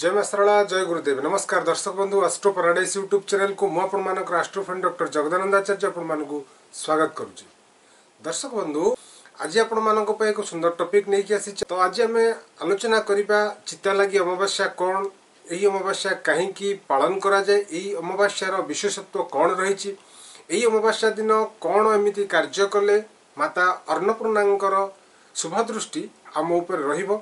जय मां सरला, जय गुरुदेव। नमस्कार दर्शक बंधु, एस्ट्रो पैराडाइज यूट्यूब चैनल को मु आपमनक astro friend doctor Jagadanand Acharya आपमनकु स्वागत करूची। दर्शक बंधु, आज आपमनक पय एक सुंदर टॉपिक नै कि आसी। तो आज हमें आलोचना करिबा चितालागी अमावास्या कोन, एही अमावास्या काहे कि पालन करा जाय, एही अमावास्या रो विशेषत्व कोन रहिची, एही अमावास्या दिन कोन एमिति कार्य करले माता अन्नपूर्णांकर शुभदृष्टि आम उपर रहिबो।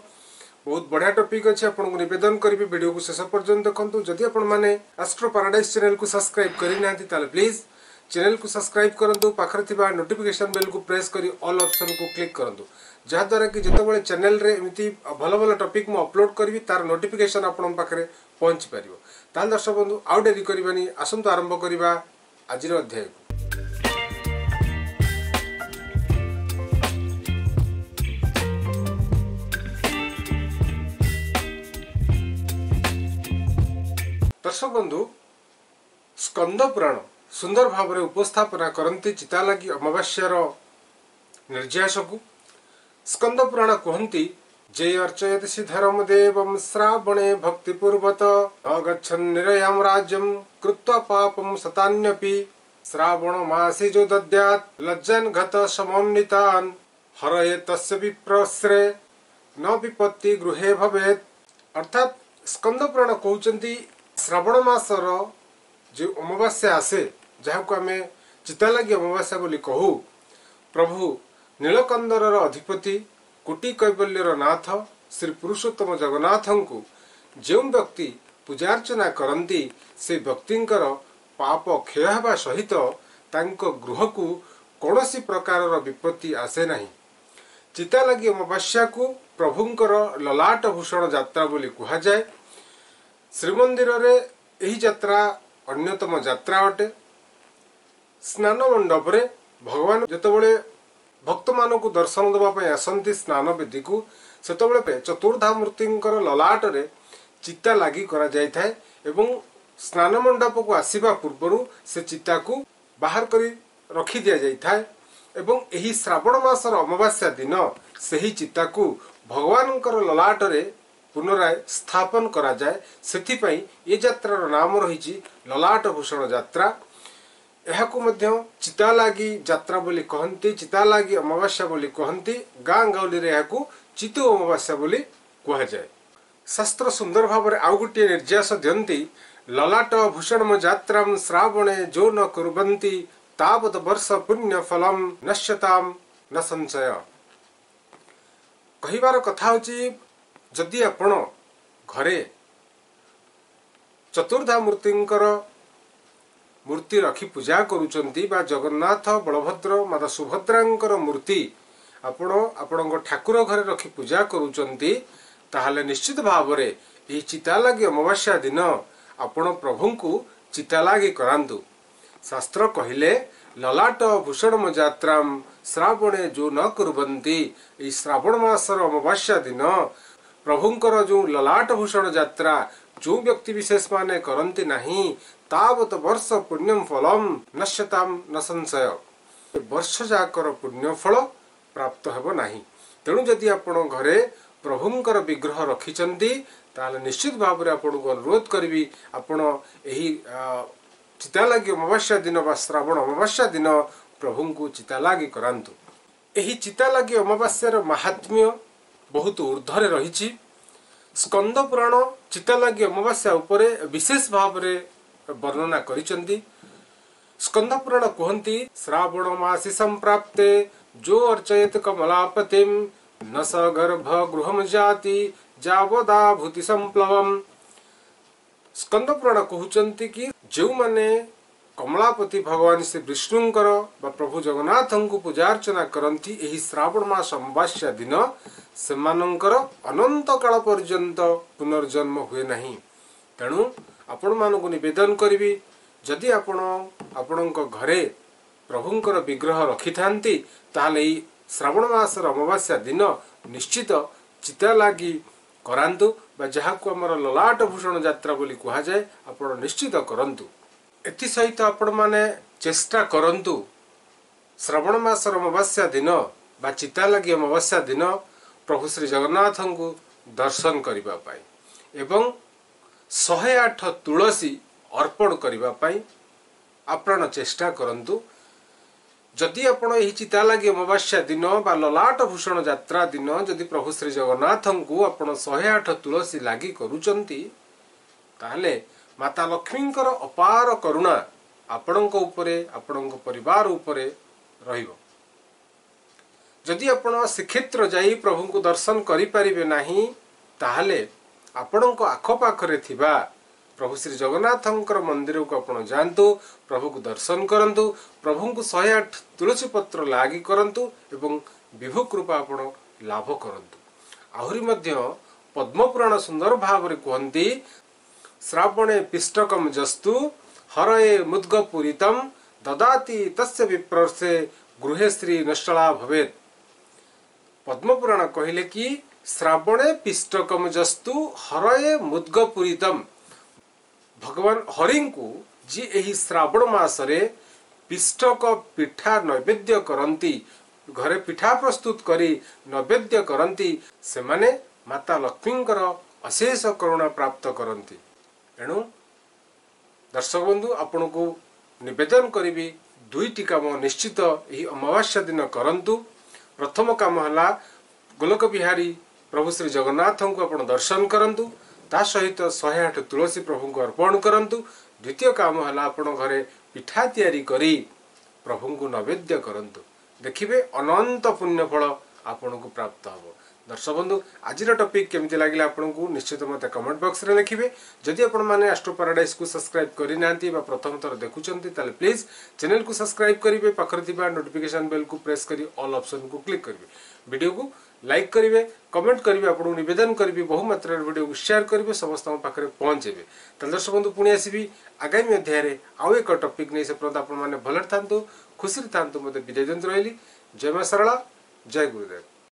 बहुत बढ़िया टॉपिक अच्छे। आपन को निवेदन करी वीडियो को शेष पर्यंत देखंतु। जदि आपण माने एस्ट्रो पैराडाइज चैनल को सब्सक्राइब करि नाहंती ताले प्लीज चैनल को सब्सक्राइब करंतु, पाखर थिबा नोटिफिकेशन बेल को प्रेस करी ऑल ऑप्शन को क्लिक करंतु, जहा द्वारा कि जतबेले चैनल रे एमिति भलो भलो टॉपिक म अपलोड करबी तार नोटिफिकेशन आपण पाखरे पहुंच परिबो। ताल दर्शक बंधु, आउ देरी करिबानी, आसंतु आरंभ करिबा आजिर अध्याय। दर्शक बंधु, स्कंद पुराण सुंदर भाव में उपस्थापना करती चितालागी अमावास्या रो निर्यास को। स्कंद पुराण कहती जे अर्चयति सिद्धरम देवं श्रावणे भक्तिपूर्वत अगच्छन् निरयं राज्यं कृत्वा पापं सतान्यपि श्रावण मासे जो दद्यात् लज्जन घत समन्वितान् हरये तस्य विप्रस्रे न विपत्ति गृहे भवेत्। अर्थात स्कंद पुराण कहउचंती श्रावण मासर जो अमावास्या आसे, जहाँ को आम चितालागी अमावास्या बोली कहू, प्रभु नीलकंदर अधिपति कोटि कैवल्यर नाथ श्री पुरुषोत्तम जगन्नाथ को जो व्यक्ति पूजार्चना करती से व्यक्ति पाप क्षय होगा सहित गृह को कौन प्रकार विपत्ति आसे ना। चितालागी अमावास्या को प्रभुंर ललाट भूषण यात्रा बोली कहुए। श्रीमंदिर रे यही यात्रा अन्यतम यात्रा अटे। स्नान मंडप रे भगवान जतबले भक्त मान को दर्शन देवाई आसती स्नान बेदी को, सेतबले चतुर्धा मूर्ति ललाट रे चिता लगी करा जाय थाए एवं स्नान मंडप को आसवा पूर्वर से चिता को बाहर करी रखी दिया जाय थाए एवं यही श्रावण मासर अमावास्या दिन से ही चिता को भगवान ललाट रे पुनराय स्थापन करा जाए। सेथिपाई ये यात्रा रो नाम रही ललाट भूषण यात्रा। यहाकू मध्य चितालागी यात्रा बोली कहंती, चितालागी अमावास्या बोली कहंती, गाँ गाँवली रे यहाकू चितु अमावास्या बोली कहा जाए। शास्त्र सुंदर भाव में आउ गोटे निर्यास दियंती, ललाट भूषणम यात्राम श्रावणे जो न कुरबंती तावत वर्ष पुण्य फलम नश्यताम न संशय। कहिबार कथा होची, जदि आपण घरे चतुर्धा मूर्ति रखी पूजा करुचंती बा जगन्नाथ बलभद्र माता सुभद्रा मूर्ति आपण आपण ठाकुर घरे रखी पूजा करुचंती, ताहले निश्चित भाव में यह चितालागी अमावास्या दिन आपण प्रभु को चितालागी करांतु। शास्त्र कहिले ललाट भूषणम यात्राम श्रावणे जो न कुरबंती, श्रावण मासर अमावास्या दिन प्रभुंकर जो ललाट भूषण यात्रा जो व्यक्ति विशेष माने करंती नहीं तावत वर्ष पुण्यम फलम नश्यताम न संशय, वर्ष जाकर पुण्य फल प्राप्त हेब नाही। तेणु जदि आपण घरे प्रभुंकर विग्रह रखिचंती ताले निश्चित भाव में आपण को अनुरोध करी आपण एही चितालागी अमावास्या दिन बा श्रावण अमावास्या दिन प्रभु को चितालागी करांतु। एही चितालागी अमावास्यार महात्म्य बहुत ऊर्धरे रही। स्कंद पुराण चितालागी अमावास्या उपरे विशेष भाव में वर्णना करिसेंती। स्कंद पुराण कहती, श्रावण मासी संप्राप्ते जो अर्चयत कमलापतिम न स गर्भ गृहम जाति जावदा भूति संप्लवम। स्कंद पुराण कहउचंती कि जो माने कमलापति भगवान श्री विष्णुंकर बा प्रभु जगन्नाथ को पूजा अर्चना करती एही श्रावण मास अमावास्या दिन सेमानंकर अनंत काल पर्यंत पुनर्जन्म हुए नहीं। तेणु आपण मानकु निवेदन करी, जदि आपण आपणक घरे प्रभुंकर विग्रह रखि थांती ताहले एही श्रावण मास अमावास्या दिन निश्चित चितालागी करांतु बा जहाकू हमर ललाट भूषण यात्रा बोली कहा जाए आपण निश्चित करंतु। एथि सहित आपण माने चेष्टा करंतु श्रावण मास अमावास्या दिन बा चितालागी अमावास्या दिन प्रभु श्री जगन्नाथ को दर्शन करने एवं 108 तुलसी अर्पण करने आप्राण चेष्टा करूँ। जदि आपण चितालागी अमावास्या दिन बा ललाट भूषण यात्रा दिन जदि प्रभु श्री जगन्नाथ को आपण 108 तुलसी लागी करूचंती ताहले माता लक्ष्मींकर अपार करुणा आपणक उपरे आपणक परिवार उपरे रहिबो। जदि आपण श्रीक्षेत्र जाई प्रभु को दर्शन करि परिबे नाही ताहले आपणक आखपाखरे थिबा प्रभु श्री जगन्नाथ मंदिर को आप जातु, प्रभु को दर्शन करंतु, प्रभु को 108 तुलसी पत्र लागी करंतु एवं विभु कृपा आप लाभ करंतु। आहुरी मध्य पद्म पुराण सुंदर भाव रे कहती श्रावणे पिष्टकम जस्तु हरये मुद्ग पूरितम ददाति तस्य विप्रसे गृहे श्री नष्टला भवेत। पद्म पुराण कहले कि श्रावणे पिष्टकम जस्तु हरये मुद्ग पूरितम, भगवान हरिं को जी एही श्रावण मासरे पिष्टक पिठा नैवेद्य करती, घरे पिठा प्रस्तुत करी नैवेद्य करती, से माने माता लक्ष्मींकर अशेष करुणा प्राप्त करती। एणु दर्शक बंधु आपण को निवेदन करी दुईटी कम निश्चित यही अमावास्या दिन करंतु। प्रथम कम है गोलकबिहारी प्रभु श्री जगन्नाथ को आप दर्शन करंतु, ता सहित 108 तुलसी प्रभु को अर्पण करंतु। द्वितीय काम है आपण घरे पिठा तैयारी करी प्रभु को नैवेद्य करंतु, देखिबे अनंत पुण्य फल आपण को प्राप्त हो। दर्शक बंधु आज टॉपिक केमती लागिला आपण को निश्चित मते कमेंट बॉक्स रे लिखिबे। जदि आपण माने एस्ट्रो पैराडाइज को सब्सक्राइब करि नांती बा प्रथम थर देखुचंती ताले प्लीज चैनल को सब्सक्राइब करिवे, पाखर दिबा नोटिफिकेशन बेल को प्रेस करी ऑल ऑप्शन को क्लिक करिवे, वीडियो को लाइक करेंगे, कमेंट करेंगे, आपको नवेदन करेंगे, बहु मात्रा वीडियो को शेयर करेंगे, समस्त पाखे पहुँचेबे। तो दर्शक बंधु पुणी आसबि आगामी अध्याय आउ एक टॉपिक नहीं, से पर्यंत आप भले था खुशी था मत विदाय दिखाई। जय माँ सरला, जय गुरुदेव।